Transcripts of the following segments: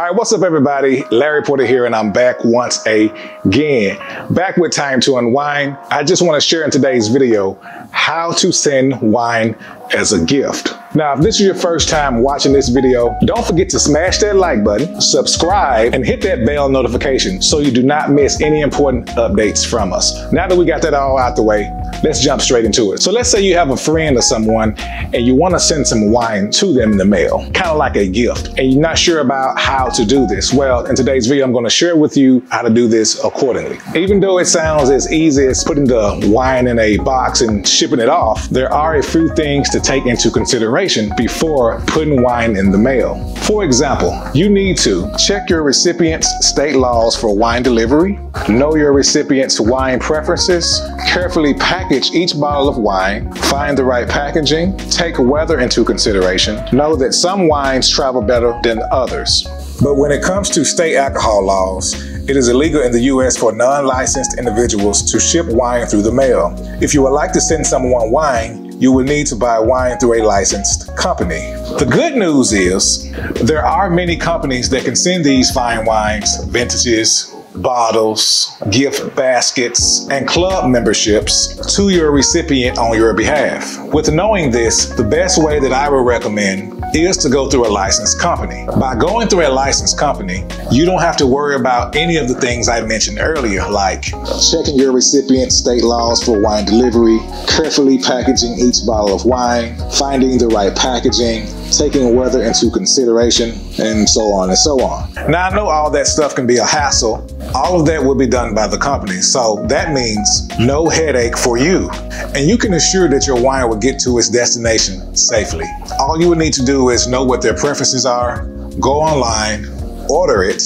All right, what's up everybody? Larry Porter here and I'm back once again. Back with Time to Unwine. I just want to share in today's video how to send wine as a gift. Now, if this is your first time watching this video, don't forget to smash that like button, subscribe, and hit that bell notification so you do not miss any important updates from us. Now that we got that all out the way, let's jump straight into it. So let's say you have a friend or someone and you want to send some wine to them in the mail, kind of like a gift, and you're not sure about how to do this. Well, in today's video, I'm going to share with you how to do this accordingly. Even though it sounds as easy as putting the wine in a box and shipping it off, there are a few things to take into consideration before putting wine in the mail. For example, you need to check your recipient's state laws for wine delivery, know your recipient's wine preferences, carefully package each bottle of wine, find the right packaging, take weather into consideration, know that some wines travel better than others. But when it comes to state alcohol laws, it is illegal in the U.S. for non-licensed individuals to ship wine through the mail. If you would like to send someone wine, you will need to buy wine through a licensed company. The good news is there are many companies that can send these fine wines, vintages, bottles, gift baskets, and club memberships to your recipient on your behalf. With knowing this, the best way that I would recommend is to go through a licensed company. By going through a licensed company, you don't have to worry about any of the things I mentioned earlier, like checking your recipient's state laws for wine delivery, carefully packaging each bottle of wine, finding the right packaging, taking weather into consideration, and so on and so on. Now, I know all that stuff can be a hassle. All of that will be done by the company, so that means no headache for you. And you can assure that your wine will get to its destination safely. All you would need to do is know what their preferences are, go online, order it,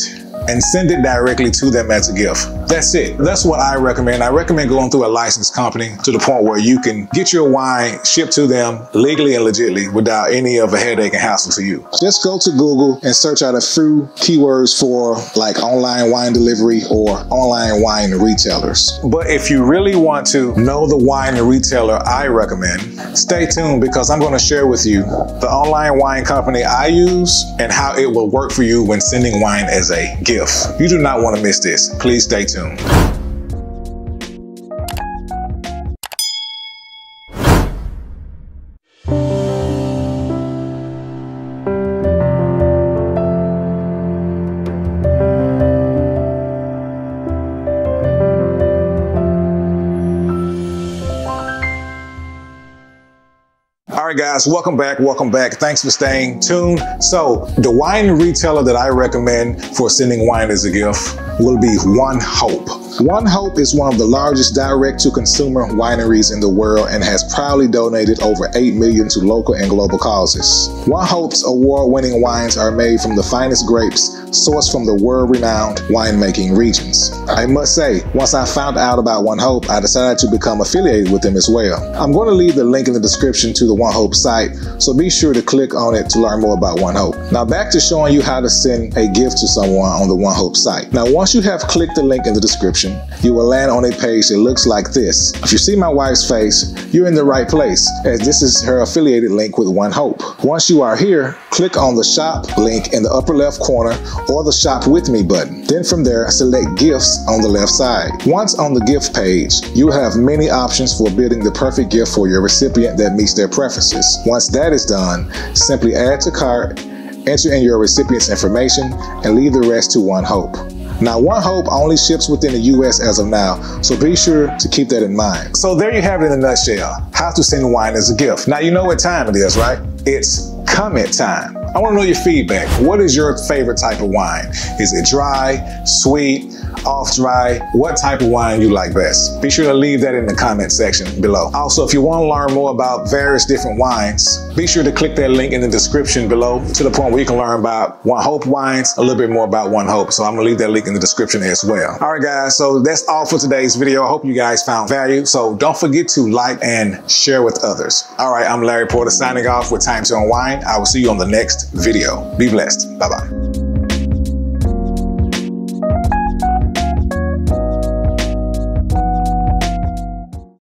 and send it directly to them as a gift. That's it. That's what I recommend. I recommend going through a licensed company to the point where you can get your wine shipped to them legally and legitly without any of a headache and hassle to you. Just go to Google and search out a few keywords for like online wine delivery or online wine retailers. But if you really want to know the wine retailer I recommend, stay tuned because I'm going to share with you the online wine company I use and how it will work for you when sending wine as a gift. You do not want to miss this. Please stay tuned. All right, guys, welcome back. Thanks for staying tuned. So the wine retailer that I recommend for sending wine as a gift will be One Hope. One Hope is one of the largest direct-to-consumer wineries in the world and has proudly donated over $8 million to local and global causes. One Hope's award-winning wines are made from the finest grapes sourced from the world-renowned winemaking regions. I must say, once I found out about One Hope, I decided to become affiliated with them as well. I'm going to leave the link in the description to the One Hope site, so be sure to click on it to learn more about One Hope. Now back to showing you how to send a gift to someone on the One Hope site. Now once you have clicked the link in the description, you will land on a page that looks like this. If you see my wife's face, you're in the right place, as this is her affiliated link with One Hope. Once you are here, click on the shop link in the upper left corner or the shop with me button. Then from there, select gifts on the left side. Once on the gift page, you have many options for building the perfect gift for your recipient that meets their preferences. Once that is done, simply add to cart, enter in your recipient's information, and leave the rest to One Hope. Now, One Hope only ships within the U.S. as of now, so be sure to keep that in mind. So there you have it in a nutshell, how to send wine as a gift. Now, you know what time it is, right? It's comment time. I want to know your feedback. What is your favorite type of wine? Is it dry, sweet, off dry? What type of wine you like best? Be sure to leave that in the comment section below. Also, if you want to learn more about various different wines, be sure to click that link in the description below to the point where you can learn about One Hope wines, a little bit more about One Hope. So I'm going to leave that link in the description as well. All right, guys, so that's all for today's video. I hope you guys found value. So don't forget to like and share with others. All right, I'm Larry Porter signing off with Time to Unwine. I will see you on the next video. Be blessed. Bye-bye.